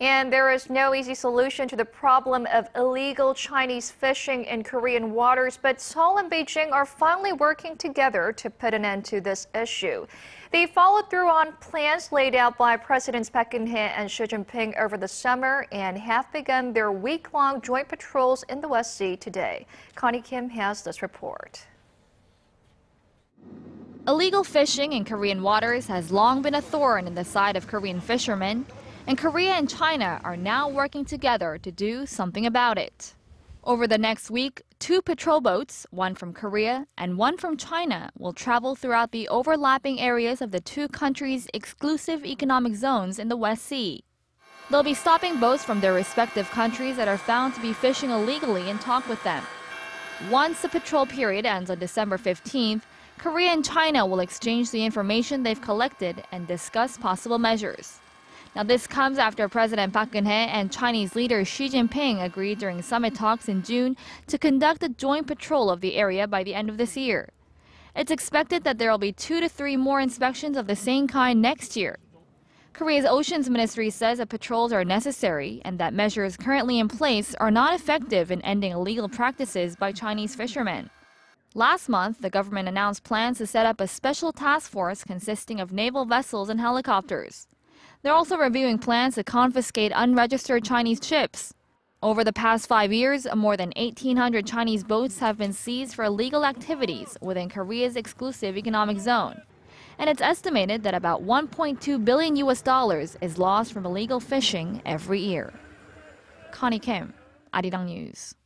And there is no easy solution to the problem of illegal Chinese fishing in Korean waters, but Seoul and Beijing are finally working together to put an end to this issue. They followed through on plans laid out by Presidents Park Geun-hye and Xi Jinping over the summer and have begun their week-long joint patrols in the West Sea today. Connie Kim has this report. Illegal fishing in Korean waters has long been a thorn in the side of Korean fishermen, and Korea and China are now working together to do something about it. Over the next week, two patrol boats, one from Korea and one from China, will travel throughout the overlapping areas of the two countries' exclusive economic zones in the West Sea. They'll be stopping boats from their respective countries that are found to be fishing illegally and talk with them. Once the patrol period ends on December 15th, Korea and China will exchange the information they've collected and discuss possible measures. Now, this comes after President Park Geun-hye and Chinese leader Xi Jinping agreed during summit talks in June to conduct a joint patrol of the area by the end of this year. It's expected that there will be 2 to 3 more inspections of the same kind next year. Korea's Oceans Ministry says that patrols are necessary and that measures currently in place are not effective in ending illegal practices by Chinese fishermen. Last month, the government announced plans to set up a special task force consisting of naval vessels and helicopters. They're also reviewing plans to confiscate unregistered Chinese ships. Over the past 5 years, more than 1,800 Chinese boats have been seized for illegal activities within Korea's exclusive economic zone. And it's estimated that about $1.2 billion is lost from illegal fishing every year. Connie Kim, Arirang News.